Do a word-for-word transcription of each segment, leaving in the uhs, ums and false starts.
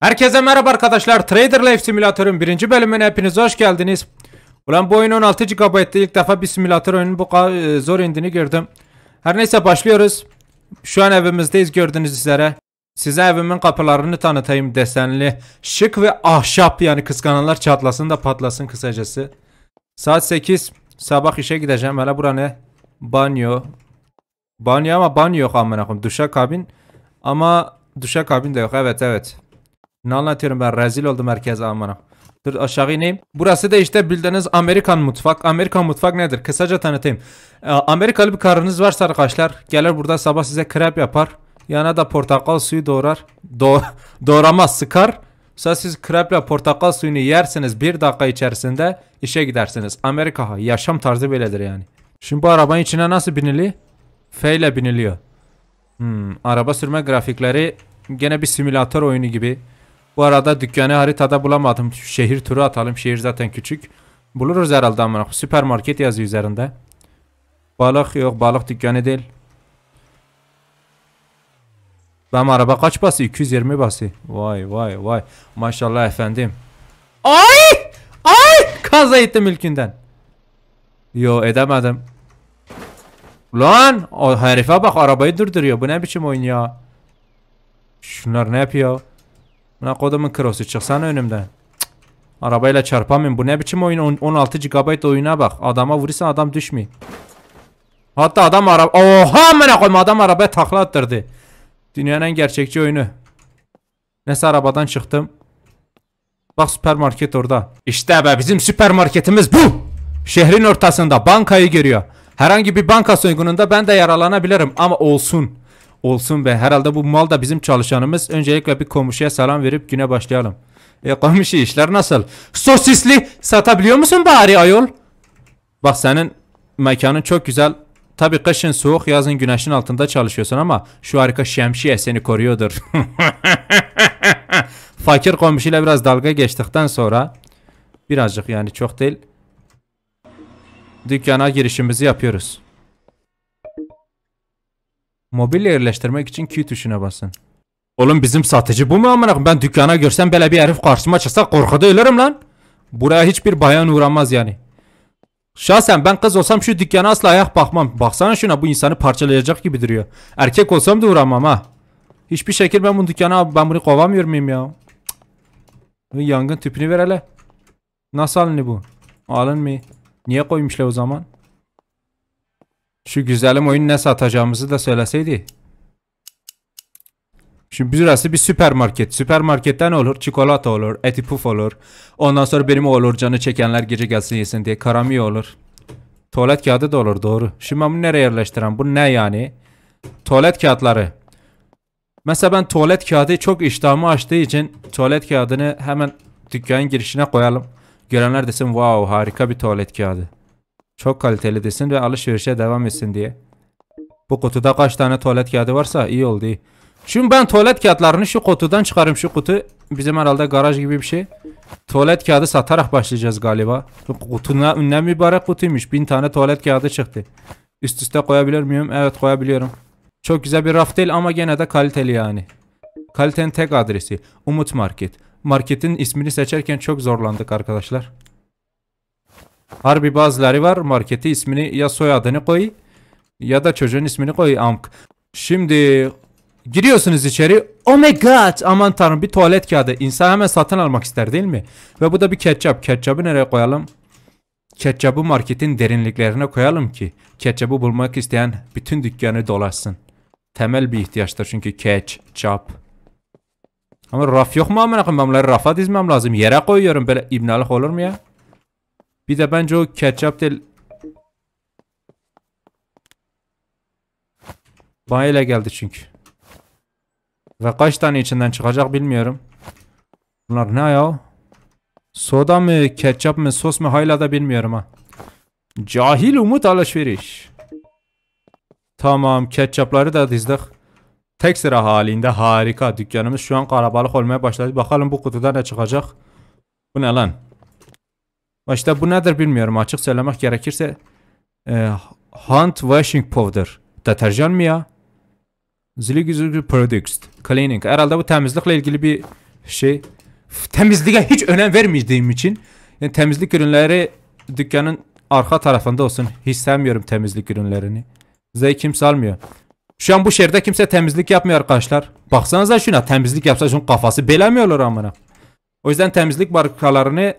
Herkese merhaba arkadaşlar, Trader Life Simulator'un birinci bölümüne hepiniz hoş geldiniz. Ulan bu oyun on altı gigabayt'te ilk defa bir simülatör oyunun bu kadar zor indiğini gördüm. Her neyse başlıyoruz. Şu an evimizdeyiz gördüğünüz üzere. Size evimin kapılarını tanıtayım, desenli, şık ve ahşap, yani kıskananlar çatlasın da patlasın kısacası. Saat sekiz, sabah işe gideceğim. Hele bura ne? Banyo. Banyo ama banyo yok amına koyayım. Duşa kabin ama duşa kabin de yok. Evet evet. Ne anlatıyorum ben, rezil oldum herkese amına. Dur aşağı ineyim. Burası da işte bildiğiniz Amerikan mutfak. Amerikan mutfak nedir? Kısaca tanıtayım. Ee, Amerikalı bir karınız varsa arkadaşlar, gelir burada sabah size krep yapar. Yana da portakal suyu doğrar. Do doğramaz, sıkar. Sonra siz kreple portakal suyunu yersiniz, bir dakika içerisinde işe gidersiniz. Amerika yaşam tarzı böyledir yani. Şimdi bu arabanın içine nasıl biniliyor? F ile biniliyor. Hmm, araba sürme grafikleri gene bir simülatör oyunu gibi. Bu arada dükkanı haritada bulamadım. Şehir turu atalım. Şehir zaten küçük. Buluruz herhalde amına. Süpermarket yazıyor üzerinde. Balık yok. Balık dükkanı değil. Ben araba kaç bası? iki yüz yirmi bası. Vay vay vay. Maşallah efendim. Ay! Ay! Kaza ettim ilkinden. Yo edemedim. Lan! O herife bak, arabayı durduruyor. Bu ne biçim oyun ya? Şunlar ne yapıyor? Buna kodumun krosu, çıksana önümden. Cık. Arabayla çarpamayın. Bu ne biçim oyun? on altı gigabayt oyuna bak. Adama vurursan adam düşmüyor. Hatta adam araba... Oha amına koyma, adam arabaya takla attırdı. Dünyanın en gerçekçi oyunu. Neyse arabadan çıktım. Bak süpermarket orada. İşte be bizim süpermarketimiz bu. Şehrin ortasında bankayı görüyor. Herhangi bir banka soygununda ben de yaralanabilirim ama olsun. Olsun be, herhalde bu mal da bizim çalışanımız. Öncelikle bir komşuya selam verip güne başlayalım. E komşu, işler nasıl? Sosisli satabiliyor musun bari ayol? Bak senin mekanın çok güzel. Tabi kışın soğuk, yazın güneşin altında çalışıyorsun ama şu harika şemsiye seni koruyordur. Fakir komşuyla biraz dalga geçtikten sonra, birazcık yani çok değil, dükkana girişimizi yapıyoruz. Mobilya yerleştirmek için Q tuşuna basın. Oğlum bizim satıcı bu mu amına koyayım? Ben dükkana görsem böyle bir herif karşıma çıksa korkuda ölürüm lan. Buraya hiçbir bayan uğramaz yani. Şahsen ben kız olsam şu dükkana asla ayak bakmam. Baksana şuna, bu insanı parçalayacak gibi duruyor. Erkek olsam da uğramam ha. Hiçbir şekilde ben bu dükkana, ben bunu kovamıyor muyum ya? Cık. Yangın tüpünü ver hele. Nasıl alınıyor bu? Alın mı? Niye koymuşlar o zaman? Şu güzelim oyun ne satacağımızı da söyleseydi. Şimdi burası bir süpermarket. Süpermarketten olur, çikolata olur, eti puf olur. Ondan sonra benim olur, canı çekenler gece gelsin yesin diye karamiye olur. Tuvalet kağıdı da olur, doğru. Şimdi ben bunu nereye yerleştireyim? Bu ne yani? Tuvalet kağıtları. Mesela ben tuvalet kağıdı çok iştahımı açtığı için tuvalet kağıdını hemen dükkanın girişine koyalım. Görenler desin wow, harika bir tuvalet kağıdı. Çok kaliteli desin ve alışverişe devam etsin diye. Bu kutuda kaç tane tuvalet kağıdı varsa iyi oldu. İyi. Şimdi ben tuvalet kağıtlarını şu kutudan çıkarım. Şu kutu bizim herhalde garaj gibi bir şey. Tuvalet kağıdı satarak başlayacağız galiba. Kutuna ünlem mübarek kutuymuş. Bin tane tuvalet kağıdı çıktı. Üst üste koyabilir miyim? Evet koyabiliyorum. Çok güzel bir raf değil ama gene de kaliteli yani. Kalitenin tek adresi Umut Market. Marketin ismini seçerken çok zorlandık arkadaşlar. Harbi bazıları var, marketi ismini ya soyadını koy ya da çocuğun ismini koy amk. Şimdi giriyorsunuz içeri. Oh my god, aman tanrım, bir tuvalet kağıdı. İnsan hemen satın almak ister değil mi? Ve bu da bir ketçap. Ketçabı nereye koyalım? Ketçabı marketin derinliklerine koyalım ki ketçabı bulmak isteyen bütün dükkanı dolaşsın. Temel bir ihtiyaçtır çünkü ketçap. Ama raf yok mu amına koyayım? Bunları rafa dizmem lazım. Yere koyuyorum, böyle ibnalık olur mu ya? Bir de bence o ketçap değil. Bana ile geldi çünkü. Ve kaç tane içinden çıkacak bilmiyorum. Bunlar ne ya? Soda mı, ketçap mı, sos mu, hala da bilmiyorum ha. Cahil Umut alışveriş. Tamam, ketçapları da dizdik. Tek sıra halinde harika. Dükkanımız şu an kalabalık olmaya başladı. Bakalım bu kutuda ne çıkacak? Bu ne lan? İşte bu nedir bilmiyorum, açık söylemek gerekirse. E, Hunt Washing Powder. Deterjan mı ya? Zili Güzlü Products Cleaning. Herhalde bu temizlikle ilgili bir şey temizliğe hiç önem vermediğim için yani temizlik ürünleri dükkanın arka tarafında olsun. Hiç sevmiyorum temizlik ürünlerini. Bize kimse almıyor. Şu an bu şehirde kimse temizlik yapmıyor arkadaşlar. Baksanıza şuna, temizlik yapsa şunun kafası belemiyorlar amına. O yüzden temizlik markalarını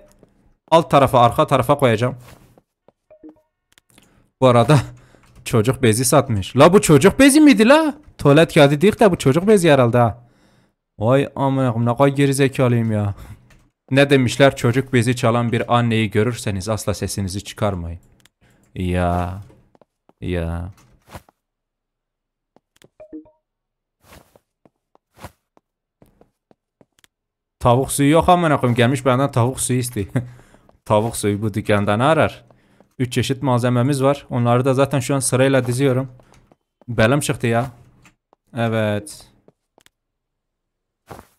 alt tarafa, arka tarafa koyacağım. Bu arada çocuk bezi satmış. La bu çocuk bezi miydi la? Tuvalet kağıdı değil de bu çocuk bezi herhalde ha. Vay amınakım ne kadar gerizekalıyım ya. Ne demişler, çocuk bezi çalan bir anneyi görürseniz asla sesinizi çıkarmayın. Ya. Ya. Tavuk suyu yok amınakım, gelmiş benden tavuk suyu istiyor. Tavuk suyu bu dükkandan arar. üç çeşit malzememiz var. Onları da zaten şu an sırayla diziyorum. Belim çıktı ya. Evet.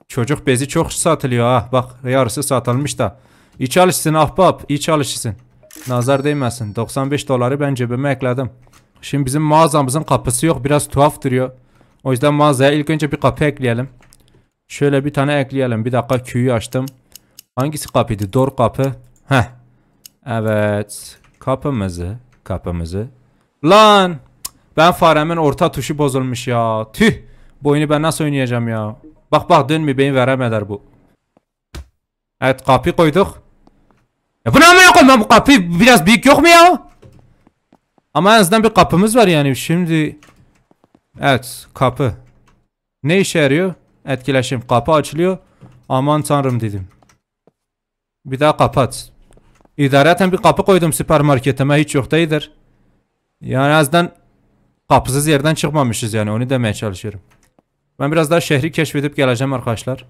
Çocuk bezi çok satılıyor ha. Bak yarısı satılmış da. İyi çalışsın ahbap. İyi çalışsın. Nazar değmesin. doksan beş doları ben cebime ekledim. Şimdi bizim mağazamızın kapısı yok. Biraz tuhaf duruyor. O yüzden mağazaya ilk önce bir kapı ekleyelim. Şöyle bir tane ekleyelim. Bir dakika Q'yu açtım. Hangisi kapıydı? Doğru kapı. Heh. Evet. Kapımızı. Kapımızı. Lan. Ben faremin orta tuşu bozulmuş ya. Tüh. Bu oyunu ben nasıl oynayacağım ya. Bak bak dönmüyor, beni veremeder bu. Evet kapıyı koyduk. Ya bunu amına koyayım, bu kapı biraz büyük yok mu ya? Ama en azından bir kapımız var yani şimdi. Evet kapı. Ne işe yarıyor? Etkileşim, kapı açılıyor. Aman tanrım dedim. Bir daha kapat. İdareten bir kapı koydum süpermarketime, hiç yok değildir. Yani en azından kapısız yerden çıkmamışız yani, onu demeye çalışıyorum. Ben biraz daha şehri keşfedip geleceğim arkadaşlar.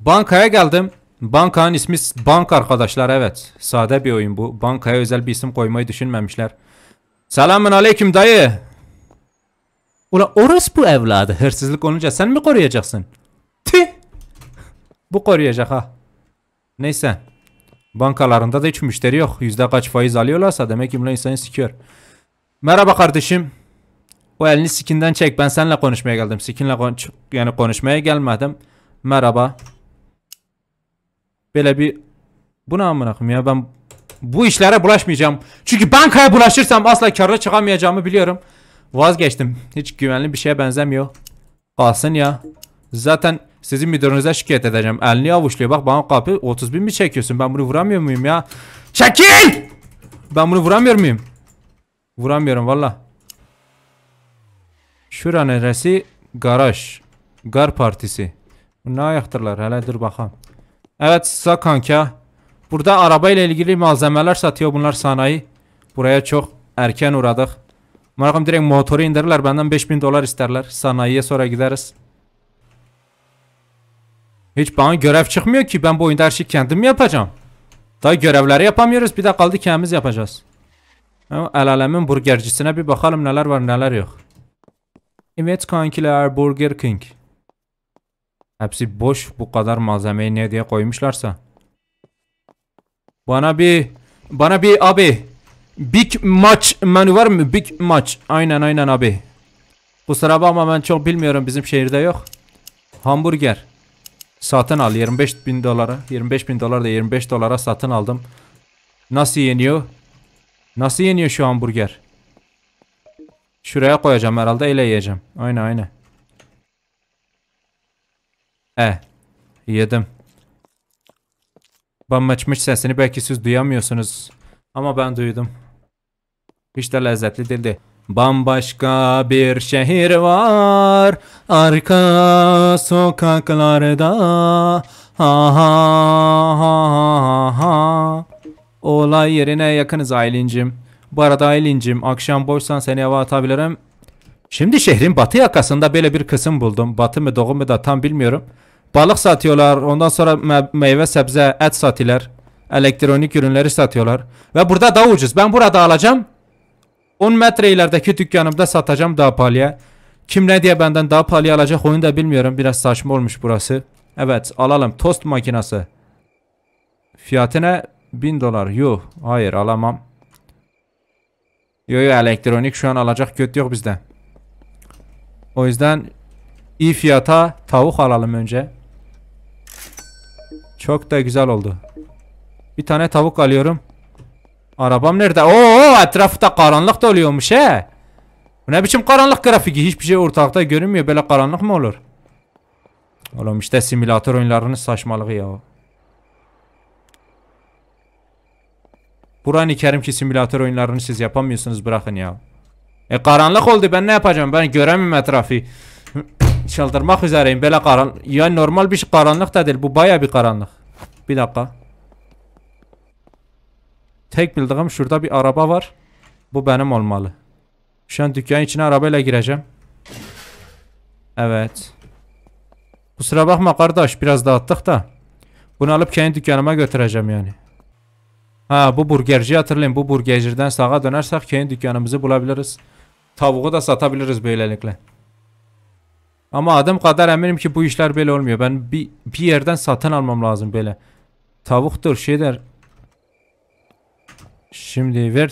Bankaya geldim. Bankanın ismi bank arkadaşlar, evet. Sade bir oyun bu. Bankaya özel bir isim koymayı düşünmemişler. Selamun aleyküm dayı. Ulan orospu evladı, hırsızlık olunca sen mi koruyacaksın? Tüh. Bu koruyacak ha. Neyse. Bankalarında da hiç müşteri yok. Yüzde kaç faiz alıyorlarsa demek ki bunlar insanı sikiyor. Merhaba kardeşim. O elini sikinden çek. Ben seninle konuşmaya geldim. Sikinle kon yani konuşmaya gelmedim. Merhaba. Böyle bir... Bu ne amına koyayım ya, ben bu işlere bulaşmayacağım. Çünkü bankaya bulaşırsam asla karlı çıkamayacağımı biliyorum. Vazgeçtim. Hiç güvenli bir şeye benzemiyor. Kalsın ya. Zaten sizin müdürünüze şikayet edeceğim. Elini avuçluyor. Bak bana kapı otuz bin mi çekiyorsun? Ben bunu vuramıyor muyum ya? Çekil! Ben bunu vuramıyor muyum? Vuramıyorum valla. Şura neresi? Garaj. Gar partisi. Bu ne ayaktırlar? Hele dur bakalım. Evet sağ kanka. Burada arabayla ilgili malzemeler satıyor bunlar, sanayi. Buraya çok erken uğradık. Markam direkt motoru indirirler. Benden beş bin dolar isterler. Sanayiye sonra gideriz. Hiç bana görev çıkmıyor ki. Ben bu oyunda her şeyi kendim yapacağım. Daha görevleri yapamıyoruz. Bir de kaldı kendimiz yapacağız. El alemin burgercisine bir bakalım neler var neler yok. Evet kankiler, Burger King. Hepsi boş, bu kadar malzemeyi ne diye koymuşlarsa. Bana bir Bana bir abi Big Match menü var mı? Big Match. Aynen aynen abi. Kusura bakma ben çok bilmiyorum, bizim şehirde yok. Hamburger satın al yirmi beş bin dolara. Yirmi beş bin dolar da yirmi beş dolara satın aldım. Nasıl yeniyor? Nasıl yeniyor şu hamburger? Şuraya koyacağım herhalde, öyle yiyeceğim. Aynen aynen. E, yedim. Ben maçmış sesini belki siz duyamıyorsunuz. Ama ben duydum. Hiç de lezzetli değildi. Bambaşka bir şehir var arka sokaklarda. Ha ha ha ha. Olay yerine yakınız Aylin'cim. Bu arada Aylin'cim akşam boşsan seni eve atabilirim. Şimdi şehrin batı yakasında böyle bir kısım buldum. Batı mı doğu mu da tam bilmiyorum. Balık satıyorlar. Ondan sonra me meyve sebze et satıyorlar. Elektronik ürünleri satıyorlar. Ve burada daha ucuz. Ben burada alacağım. on metre ilerideki dükkanımda satacağım daha pahalıya. Kim ne diye benden daha pahalıya alacak onu da bilmiyorum. Biraz saçma olmuş burası. Evet alalım. Tost makinesi. Fiyatına bin dolar. Yuh hayır alamam. Yo yo elektronik şu an alacak göt yok bizde. O yüzden iyi fiyata tavuk alalım önce. Çok da güzel oldu. Bir tane tavuk alıyorum. Arabam nerede? Oo, etrafta karanlık da oluyormuş he. Bu ne biçim karanlık grafiki? Hiçbir şey ortalıkta görünmüyor. Böyle karanlık mı olur? Oğlum işte simülatör oyunlarının saçmalığı ya. Kur'an-ı Kerim ki simülatör oyunlarını siz yapamıyorsunuz, bırakın ya. E karanlık oldu, ben ne yapacağım? Ben göremiyorum etrafı. Çıldırmak üzereyim, böyle karanlık. Ya normal bir şey, karanlık da değil. Bu bayağı bir karanlık. Bir dakika. Tek bildiğim şurada bir araba var. Bu benim olmalı. Şu an dükkanın içine arabayla gireceğim. Evet. Kusura bakma kardeş, biraz dağıttık da. Bunu alıp kendi dükkanıma götüreceğim yani. Ha, bu burgerci hatırlayın. Bu burgerciden sağa dönersek kendi dükkanımızı bulabiliriz. Tavuğu da satabiliriz böylelikle. Ama adım kadar eminim ki bu işler böyle olmuyor. Ben bir, bir yerden satın almam lazım böyle. Tavuktur, şeydir. Şimdi ver.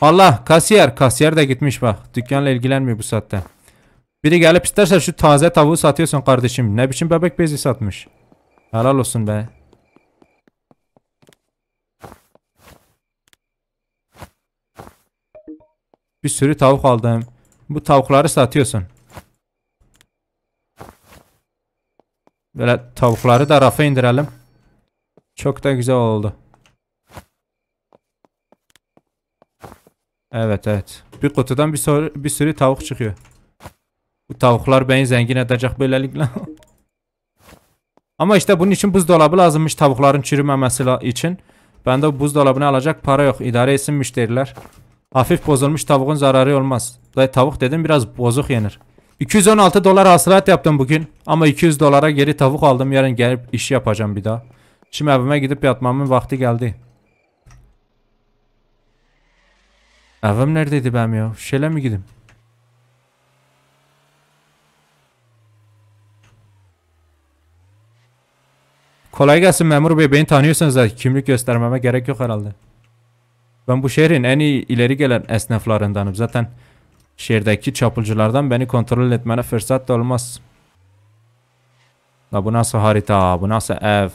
Allah, kasiyer. Kasiyer de gitmiş bak. Dükkanla ilgilenmiyor bu saatte. Biri gelip isterse şu taze tavuğu satıyorsun kardeşim. Ne biçim bebek bezi satmış. Helal olsun be. Bir sürü tavuk aldım. Bu tavukları satıyorsun. Böyle tavukları da rafa indirelim. Çok da güzel oldu. Evet evet. Bir kutudan bir sürü, bir sürü tavuk çıkıyor. Bu tavuklar beni zengin edecek böylelikle. Ama işte bunun için buzdolabı lazımmış, tavukların çürümemesi için. Ben de buzdolabını alacak para yok. İdare etsin müşteriler. Hafif bozulmuş tavuğun zararı olmaz. Tavuk dedim, biraz bozuk yenir. iki yüz on altı dolar hasılat yaptım bugün. Ama iki yüz dolara geri tavuk aldım. Yarın gelip iş yapacağım bir daha. Şimdi evime gidip yatmamın vakti geldi. Evim neredeydi ben ya? Şöyle mi gideyim? Kolay gelsin memur bey, beni tanıyorsunuz zaten, kimlik göstermeme gerek yok herhalde. Ben bu şehrin en iyi ileri gelen esnaflarındanım zaten. Şehirdeki çapulculardan beni kontrol etmene fırsat da olmaz. La bu nasıl harita, bu nasıl ev,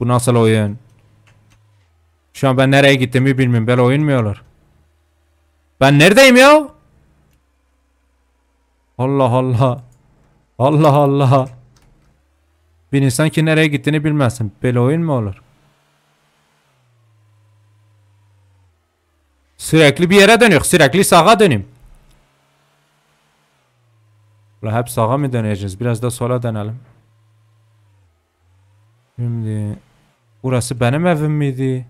bu nasıl oyun. Şu an ben nereye gittiğimi bilmiyorum, böyle oyun mu olur? Ben neredeyim ya? Allah Allah. Allah Allah. Bir insan ki nereye gittiğini bilmezsin. Böyle oyun mu olur? Sürekli bir yere dönüyor. Sürekli sağa döneyim. Ulan hep sağa mı döneceğiz? Biraz da sola dönelim. Şimdi... Burası benim evim miydi?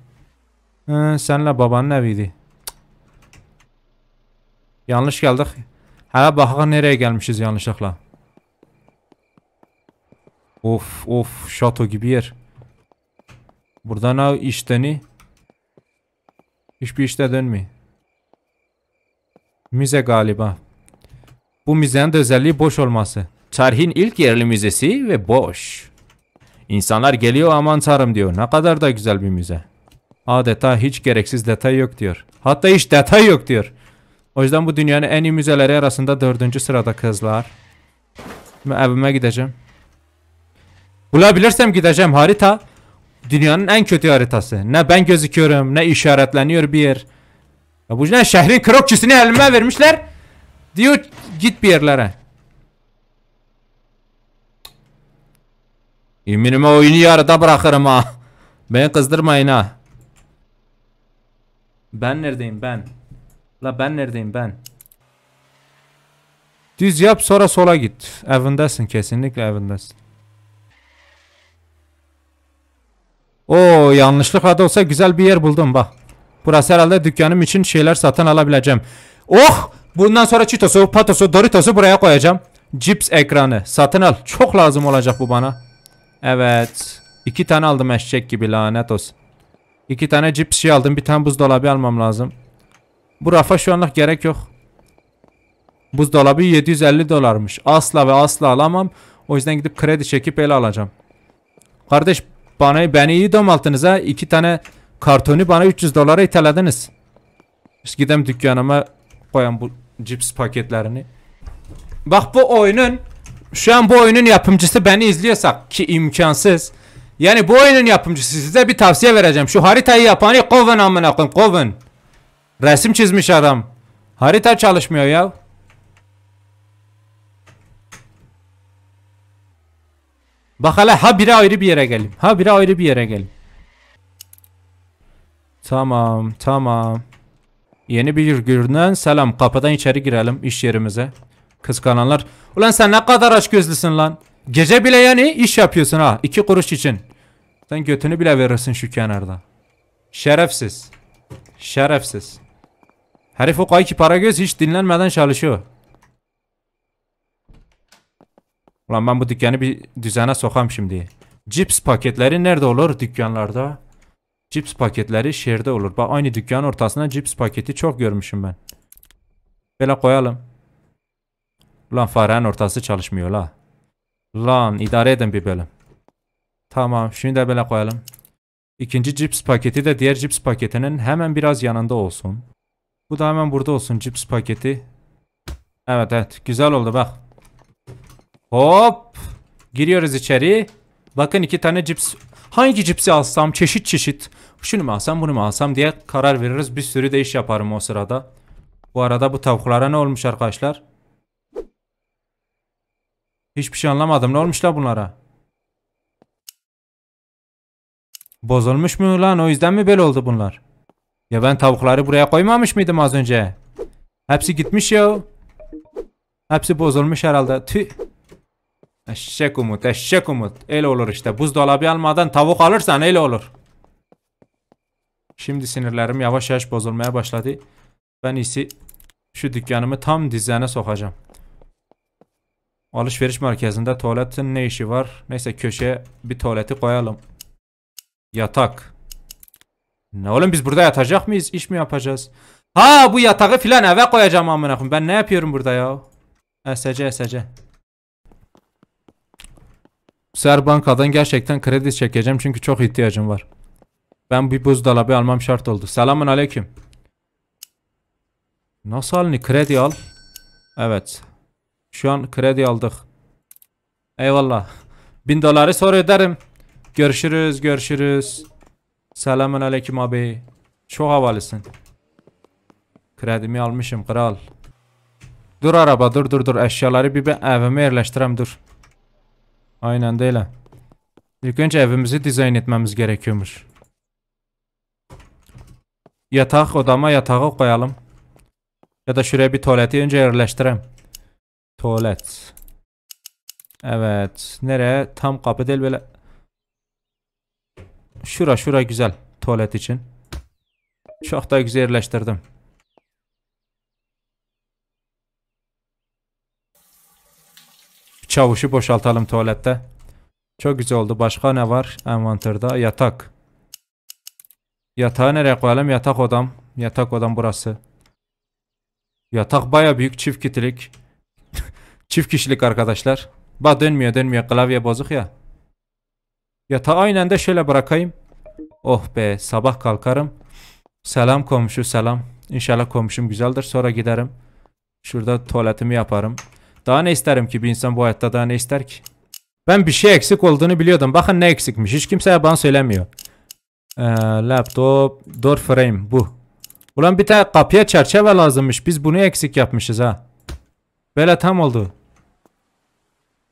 Hı, senle babanın eviydi. Cık. Yanlış geldik. Hala bakın nereye gelmişiz yanlışlıkla. Of of, şato gibi yer. Burada ne işteni? Hiçbir işte dönmüyor. Müze galiba. Bu müzenin de özelliği boş olması. Tarihin ilk yerli müzesi ve boş. İnsanlar geliyor aman tanrım diyor. Ne kadar da güzel bir müze. Adeta hiç gereksiz detay yok diyor. Hatta hiç detay yok diyor. O yüzden bu dünyanın en iyi müzeleri arasında dördüncü sırada kızlar. Şimdi evime gideceğim. Bulabilirsem gideceğim. Harita dünyanın en kötü haritası. Ne ben gözüküyorum, ne işaretleniyor bir yer. Ya bu ne, şehrin krokçisini elime vermişler. Diyor git bir yerlere. Yeminime oyunu yarıda bırakırım ha. Beni kızdırmayın ha. Ben neredeyim ben? La ben neredeyim ben? Düz yap, sonra sola git. Evindesin, kesinlikle evindesin. Oo, yanlışlıkla da olsa güzel bir yer buldum bak. Burası herhalde dükkanım için şeyler satın alabileceğim. Oh! Bundan sonra Cheetos'u, Patos'u, Doritos'u buraya koyacağım. Cips ekranı. Satın al. Çok lazım olacak bu bana. Evet. İki tane aldım eşek gibi, lanet olsun. İki tane cips şey aldım. Bir tane buzdolabı almam lazım. Bu rafa şu anlık gerek yok. Buzdolabı yedi yüz elli dolarmış. Asla ve asla alamam. O yüzden gidip kredi çekip ele alacağım. Kardeş, bana, beni iyi domaltınız ha. İki tane kartonu bana üç yüz dolara itelediniz. Biz gidelim dükkanıma koyan bu cips paketlerini. Bak bu oyunun Şu an bu oyunun yapımcısı beni izliyorsak ki imkansız. Yani bu oyunun yapımcısı, size bir tavsiye vereceğim. Şu haritayı yapanı kovun amına koyayım, kovun. Resim çizmiş adam. Harita çalışmıyor ya. Bak hele, ha biri ayrı bir yere gelin. Ha biri ayrı bir yere gelin. Tamam, tamam. Yeni bir günden selam. Kapıdan içeri girelim iş yerimize. Kıskananlar. Ulan sen ne kadar açgözlüsün lan. Gece bile yani iş yapıyorsun ha. İki kuruş için. Sen götünü bile verirsin şu kenarda. Şerefsiz. Şerefsiz. Herif o kayki para göz hiç dinlenmeden çalışıyor. Ulan ben bu dükkanı bir düzene sokam şimdi. Cips paketleri nerede olur dükkanlarda? Cips paketleri şehirde olur. Bak aynı dükkanın ortasına cips paketi çok görmüşüm ben. Böyle koyalım. Lan farenin ortası çalışmıyor la. Lan idare edin bir bölüm. Tamam şimdi de böyle koyalım. İkinci cips paketi de diğer cips paketinin hemen biraz yanında olsun. Bu da hemen burada olsun cips paketi. Evet evet güzel oldu bak. Hop. Giriyoruz içeri. Bakın iki tane cips. Hangi cipsi alsam çeşit çeşit. Şunu mu alsam bunu mu alsam diye karar veririz. Bir sürü de iş yaparım o sırada. Bu arada bu tavuklara ne olmuş arkadaşlar? Hiçbir şey anlamadım. Ne olmuş la bunlara? Bozulmuş mu lan? O yüzden mi böyle oldu bunlar? Ya ben tavukları buraya koymamış mıydım az önce? Hepsi gitmiş ya. Hepsi bozulmuş herhalde. Tüh. Eşek Umut, eşek Umut. Öyle olur işte. Buzdolabı almadan tavuk alırsan öyle olur. Şimdi sinirlerim yavaş yavaş bozulmaya başladı. Ben iyisi şu dükkanımı tam dizlerine sokacağım. Alışveriş merkezinde tuvaletin ne işi var? Neyse köşeye bir tuvaleti koyalım. Yatak. Ne oğlum biz burada yatacak mıyız? İş mi yapacağız? Ha bu yatağı filan eve koyacağım amına koyayım. Ben ne yapıyorum burada ya? Esece esece. Ser bankadan gerçekten kredi çekeceğim çünkü çok ihtiyacım var. Ben bir buzdolabı almam şart oldu. Selamun aleyküm. Nasıl alın? Kredi al. Evet. Şu an kredi aldık. Eyvallah. Bin doları sonra öderim. Görüşürüz görüşürüz. Selamun aleyküm abi. Çok havalısın. Kredimi almışım kral. Dur araba dur dur dur. Eşyaları bir ben evime yerleştirem dur. Aynen değil. İlk önce evimizi dizayn etmemiz gerekiyormuş. Yatak odama yatağı koyalım. Ya da şuraya bir tuvaleti önce yerleştireyim. Tuvalet. Evet. Nereye? Tam kapı değil böyle. Şura şura güzel. Tuvalet için. Çok da güzel yerleştirdim. Çavuşu boşaltalım tuvalette. Çok güzel oldu. Başka ne var envanterde? Yatak. Yatağı nereye koyalım? Yatak odam. Yatak odam burası. Yatak baya büyük. Çift kişilik. Çift kişilik arkadaşlar. Bak dönmüyor dönmüyor. Klavye bozuk ya. Yatağı aynen de şöyle bırakayım. Oh be. Sabah kalkarım. Selam komşu selam. İnşallah komşum güzeldir. Sonra giderim. Şurada tuvaletimi yaparım. Daha ne isterim ki bir insan bu hayatta daha ne ister ki? Ben bir şey eksik olduğunu biliyordum. Bakın ne eksikmiş. Hiç kimseye bana söylemiyor. Ee, laptop, door frame bu. Ulan bir tane kapıya çerçeve lazımmış. Biz bunu eksik yapmışız ha. Böyle tam oldu.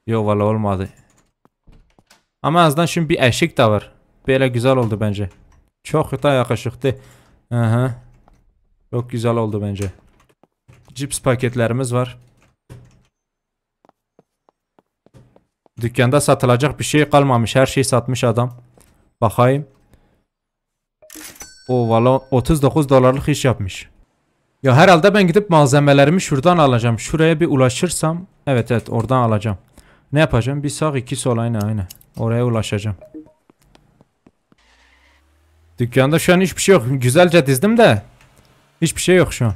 Yok valla olmadı. Ama en azından şimdi bir eşik de var. Böyle güzel oldu bence. Çok da yakışıktı. Aha. Çok güzel oldu bence. Cips paketlerimiz var. Dükkanda satılacak bir şey kalmamış. Her şeyi satmış adam. Bakayım. O valla otuz dokuz dolarlık iş yapmış. Ya herhalde ben gidip malzemelerimi şuradan alacağım. Şuraya bir ulaşırsam. Evet evet oradan alacağım. Ne yapacağım? Bir sağ iki sol aynı aynı. Oraya ulaşacağım. Dükkanda şu an hiçbir şey yok. Güzelce dizdim de. Hiçbir şey yok şu an.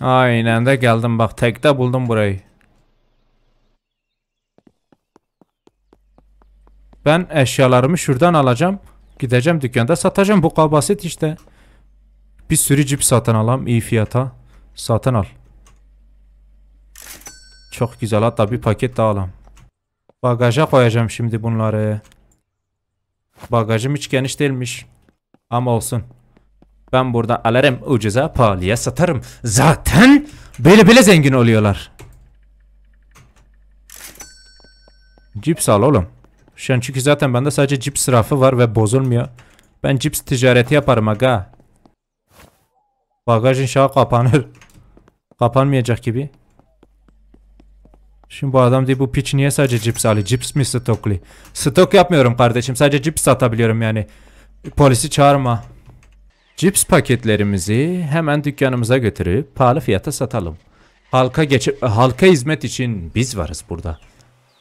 Aynen de geldim bak. Tekte buldum burayı. Ben eşyalarımı şuradan alacağım. Gideceğim dükkanda satacağım. Bu kadar basit işte. Bir sürü cips satın alalım iyi fiyata. Satın al. Çok güzel. Hatta bir paket daha alalım. Bagaja koyacağım şimdi bunları. Bagajım hiç geniş değilmiş. Ama olsun. Ben burada alırım ucuza, pahalıya satarım. Zaten böyle böyle zengin oluyorlar. Cips al oğlum. Şu an çünkü zaten bende sadece cips rafı var ve bozulmuyor. Ben cips ticareti yaparım aga. Bagaj inşallah kapanır. Kapanmayacak gibi. Şimdi bu adam diyor bu piç niye sadece cips alıyor? Cips mi stokli? Stok yapmıyorum kardeşim. Sadece cips satabiliyorum yani. Polisi çağırma. Cips paketlerimizi hemen dükkanımıza götürüp pahalı fiyata satalım. Halka geçip halka hizmet için biz varız burada.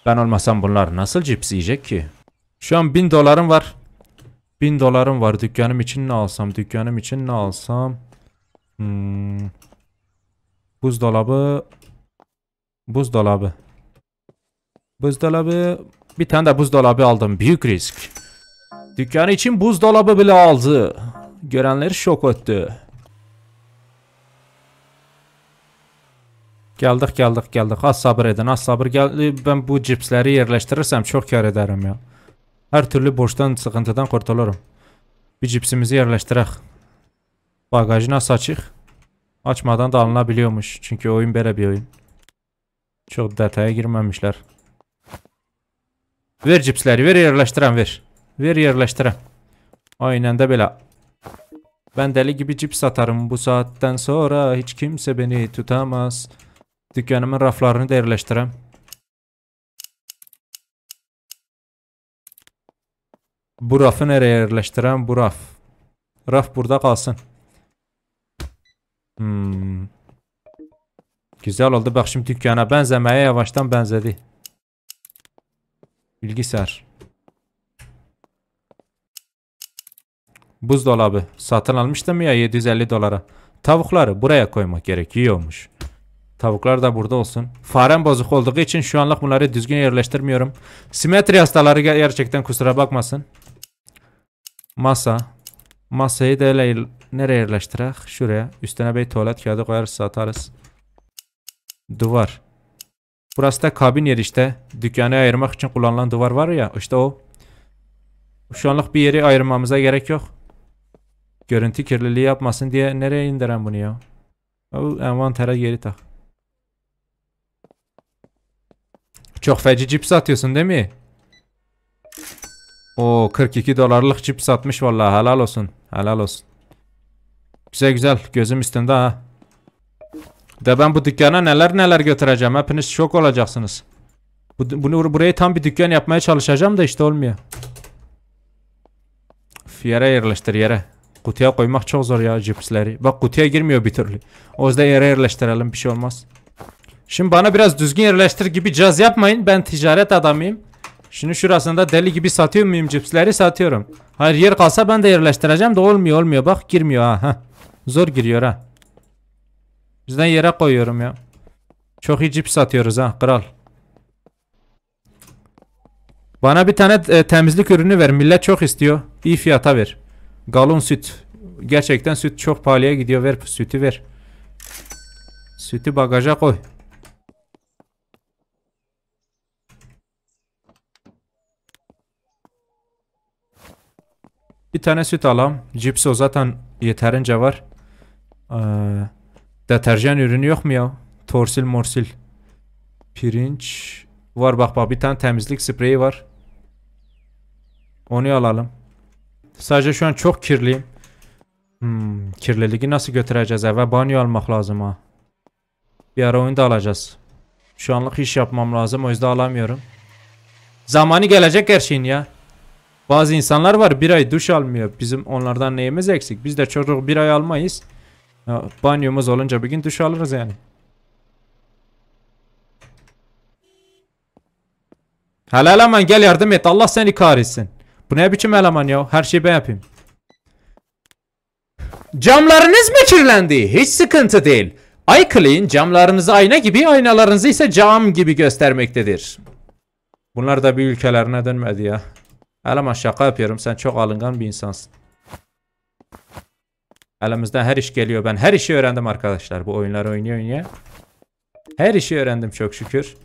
Ben olmasam bunlar nasıl cips yiyecek ki? Şu an bin dolarım var. Bin dolarım var. Dükkanım için ne alsam? Dükkanım için ne alsam? Hmm. Buzdolabı. Buzdolabı. Buzdolabı. Bir tane de buzdolabı aldım. Büyük risk. Dükkanı için buzdolabı bile aldı. Görenleri şok etti. Geldik geldik geldik. Az sabır edin, az sabır. Gel, ben bu cipsleri yerleştirirsem çok kar ederim ya. Her türlü borçtan, sıkıntıdan kurtulurum. Bir cipsimizi yerleştirek. Bagajını nasıl açık? Açmadan da alınabiliyormuş. Çünkü oyun böyle bir oyun. Çok detaya girmemişler. Ver cipsleri, ver yerleştiren, ver. Ver yerleştiren. Aynen de böyle. Ben deli gibi cips satarım. Bu saatten sonra hiç kimse beni tutamaz. Dükkanımın raflarını da yerleştireyim. Bu rafı nereye yerleştireyim? Bu raf. Raf burada kalsın. Hmm. Güzel oldu. Bak şimdi dükkana benzemeye yavaştan benzedi. Bilgisayar. Buzdolabı. Satın almıştım ya yedi yüz elli dolara. Tavukları buraya koymak gerekiyormuş. Tavuklar da burada olsun. Farem bozuk olduğu için şu anlık bunları düzgün yerleştirmiyorum. Simetri hastaları gerçekten kusura bakmasın. Masa. Masayı da öyle nereye yerleştirek? Şuraya. Üstüne bir tuvalet kağıdı koyarız, satarız. Duvar. Burası da kabin yeri işte. Dükkanı ayırmak için kullanılan duvar var ya. İşte o. Şu anlık bir yeri ayırmamıza gerek yok. Görüntü kirliliği yapmasın diye nereye indiren bunu ya? Envantere geri tak. Çok feci cips satıyorsun değil mi? O kırk iki dolarlık cips satmış vallahi, helal olsun. Helal olsun. Güzel güzel, gözüm üstünde ha. De ben bu dükkana neler neler götüreceğim. Hepiniz şok olacaksınız. Bunu burayı tam bir dükkan yapmaya çalışacağım da işte olmuyor. Yere yerleştir, yere. Kutuya koymak çok zor ya cipsleri. Bak kutuya girmiyor bir türlü. O yüzden yere yerleştirelim, bir şey olmaz. Şimdi bana biraz düzgün yerleştir gibi caz yapmayın. Ben ticaret adamıyım. Şimdi şurasında deli gibi satıyor muyum cipsleri? Satıyorum. Hayır, yer kalsa ben de yerleştireceğim de olmuyor olmuyor. Bak girmiyor ha. Heh. Zor giriyor ha. Bizden yere koyuyorum ya. Çok iyi cips satıyoruz ha kral. Bana bir tane e, temizlik ürünü ver. Millet çok istiyor. İyi fiyata ver. Galon süt. Gerçekten süt çok pahalıya gidiyor. Ver sütü ver. Sütü bagaja koy. Bir tane süt alalım. Cips o zaten yeterince var. Ee, deterjan ürünü yok mu ya? Torsil morsil. Pirinç. Var bak bak, bir tane temizlik spreyi var. Onu alalım. Sadece şu an çok kirliyim. Hmm, kirliliği nasıl götüreceğiz? Eve banyo almak lazım ha. Bir ara oyunu da alacağız. Şu anlık iş yapmam lazım, o yüzden alamıyorum. Zamanı gelecek her şeyin ya. Bazı insanlar var bir ay duş almıyor. Bizim onlardan neyimiz eksik? Biz de çocuk bir ay almayız. Ya, banyomuz olunca bir gün duş alırız yani. Hele eleman gel yardım et, Allah seni kahretsin. Bu ne biçim eleman ya, her şeyi ben yapayım. Camlarınız mı kirlendi? Hiç sıkıntı değil. iClean camlarınızı ayna gibi, aynalarınızı ise cam gibi göstermektedir. Bunlar da bir ülkelerine dönmedi ya. Eleman şaka yapıyorum, sen çok alıngan bir insansın. Elimizden her iş geliyor, ben her işi öğrendim arkadaşlar bu oyunları oynaya oynaya. Her işi öğrendim çok şükür.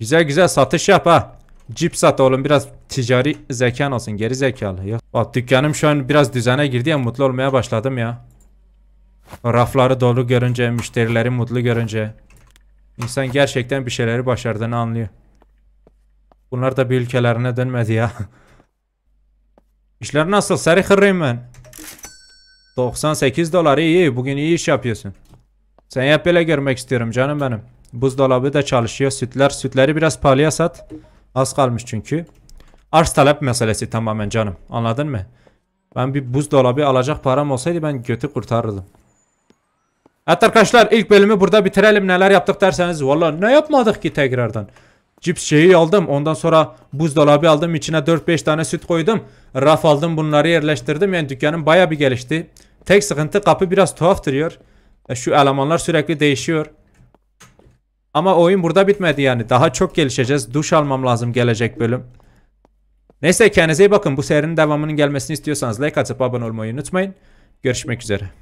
Güzel güzel satış yap ha. Cip sat oğlum, biraz ticari zekan olsun, geri zekalı. Yok. Bak dükkanım şu an biraz düzene girdi ya, mutlu olmaya başladım ya. Rafları dolu görünce, müşterileri mutlu görünce insan gerçekten bir şeyleri başardığını anlıyor. Bunlar da bir ülkelerine dönmedi ya. İşler nasıl? Sarı kırayım ben. doksan sekiz dolar iyi, bugün iyi iş yapıyorsun. Sen yap, böyle görmek istiyorum canım benim. Buzdolabı da çalışıyor, sütler, sütleri biraz pahalıya sat. Az kalmış çünkü. Arz talep meselesi tamamen canım, anladın mı? Ben bir buzdolabı alacak param olsaydı ben götü kurtarırdım. Evet arkadaşlar, ilk bölümü burada bitirelim. Neler yaptık derseniz, vallahi ne yapmadık ki tekrardan. Cips şeyi aldım, ondan sonra buzdolabı aldım, içine dört beş tane süt koydum, raf aldım, bunları yerleştirdim. Yani dükkanım baya bir gelişti. Tek sıkıntı kapı biraz tuhaf duruyor. Şu elemanlar sürekli değişiyor. Ama oyun burada bitmedi yani, daha çok gelişeceğiz. Duş almam lazım gelecek bölüm. Neyse, kendinize iyi bakın. Bu serinin devamının gelmesini istiyorsanız like atıp abone olmayı unutmayın. Görüşmek üzere.